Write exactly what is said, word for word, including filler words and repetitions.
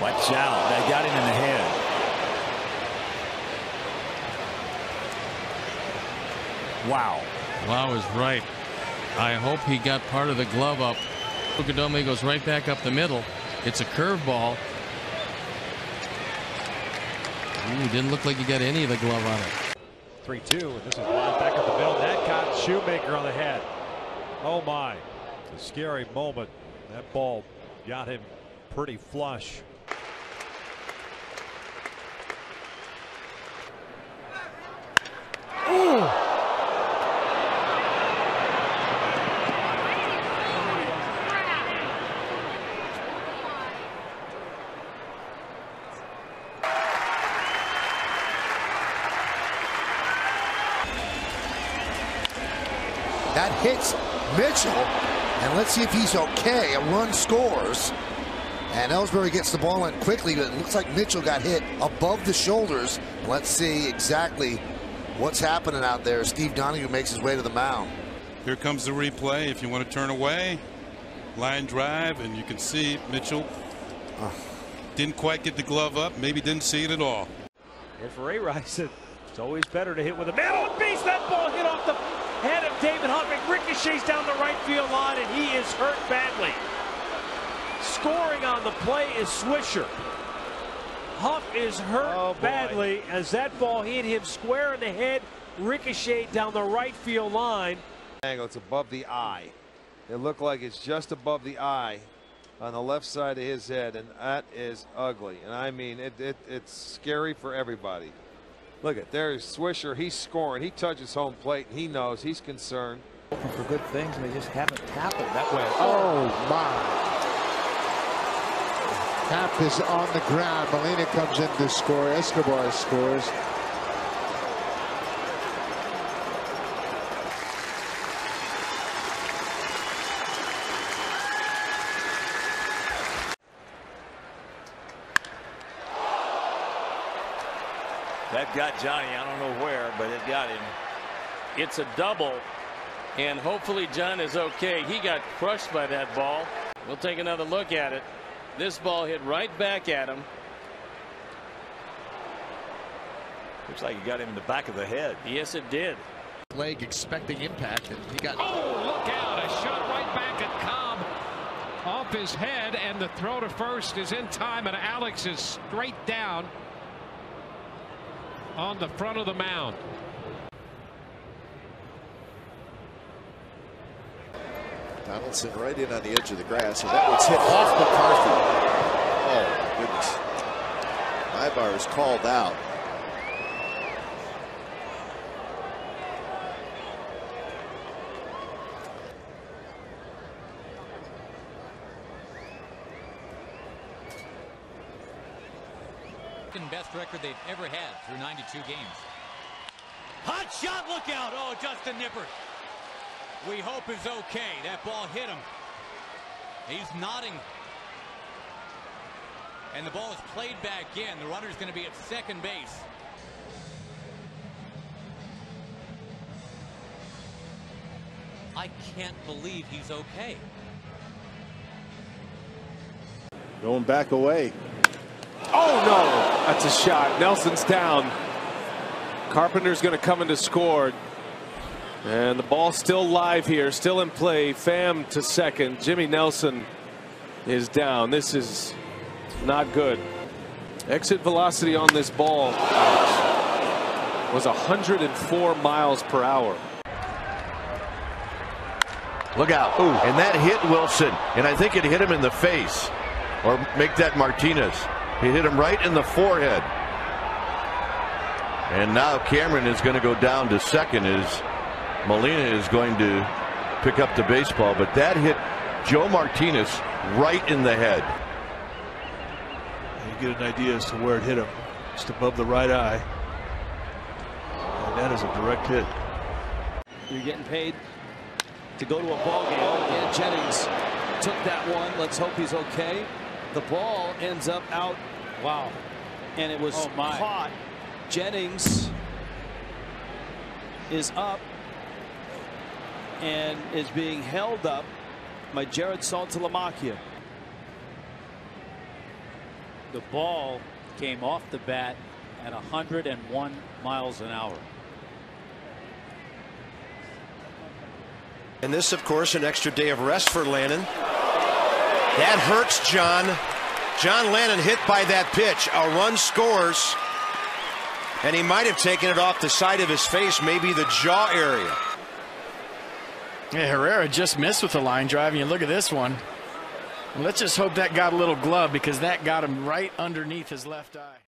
Watch out. That got him in the head. Wow. Wow is right. I hope he got part of the glove up. Fukudome goes right back up the middle. It's a curveball. Ooh, didn't look like he got any of the glove on it. three two. This is wild back up the middle. That caught Shoemaker on the head. Oh my. It's a scary moment. That ball got him pretty flush. Ooh. That hits Mitchell, and let's see if he's okay. A run scores. And Ellsbury gets the ball in quickly, but it looks like Mitchell got hit above the shoulders. Let's see exactly what's happening out there. Steve Donahue makes his way to the mound. Here comes the replay. If you want to turn away, line drive, and you can see Mitchell uh. didn't quite get the glove up, maybe didn't see it at all. And for Ray Rice, it's always better to hit with a middle piece. That ball hit off the head of David Huff. It ricochets down the right field line, and he is hurt badly. Scoring on the play is Swisher. Huff is hurt oh badly as that ball hit him square in the head, ricocheted down the right field line. Angle, it's above the eye. It looked like it's just above the eye on the left side of his head, and that is ugly. And I mean, it, it, it's scary for everybody. Look at, there's Swisher. He's scoring. He touches home plate. And he knows. He's concerned. Hoping for good things, and they just haven't happened that way. Oh, my. Tapped is on the ground. Molina comes in to score. Escobar scores. That got Johnny. I don't know where, but it got him. It's a double, and hopefully John is okay. He got crushed by that ball. We'll take another look at it. This ball hit right back at him. Looks like he got him in the back of the head. Yes, it did. Leg expecting impact, and he got. Oh, look out! A shot right back at Cobb, off his head, and the throw to first is in time, and Alex is straight down on the front of the mound. Donaldson right in on the edge of the grass, and that one's hit off McCarthy. Oh, my goodness. Ibar is called out. Best record they've ever had through ninety-two games. Hot shot, look out. Oh, Justin Nipper. We hope is okay. That ball hit him. He's nodding. And the ball is played back in. The runner's going to be at second base. I can't believe he's okay. Going back away. Oh, no. That's a shot. Nelson's down. Carpenter's going to come in to score. And the ball still live here, still in play. Pham to second. Jimmy Nelson is down. This is not good. Exit velocity on this ball was one hundred four miles per hour. Look out. Ooh. And that hit Wilson. And I think it hit him in the face. Or make that Martinez. He hit him right in the forehead. And now Cameron is going to go down to second. Is Molina is going to pick up the baseball, but that hit Joe Martinez right in the head. You get an idea as to where it hit him, just above the right eye. And that is a direct hit. You're getting paid to go to a ball game. And Jennings took that one. Let's hope he's okay. The ball ends up out. Wow. And it was oh caught. Jennings is up and is being held up by Jared Saltalamacchia. the ball came off the bat at one hundred one miles an hour. And this, of course, an extra day of rest for Lannan. That hurts John. John Lannan hit by that pitch. A run scores. And he might have taken it off the side of his face, maybe the jaw area. Yeah, Herrera just missed with the line drive. And you look at this one. Let's just hope that got a little glove, because that got him right underneath his left eye.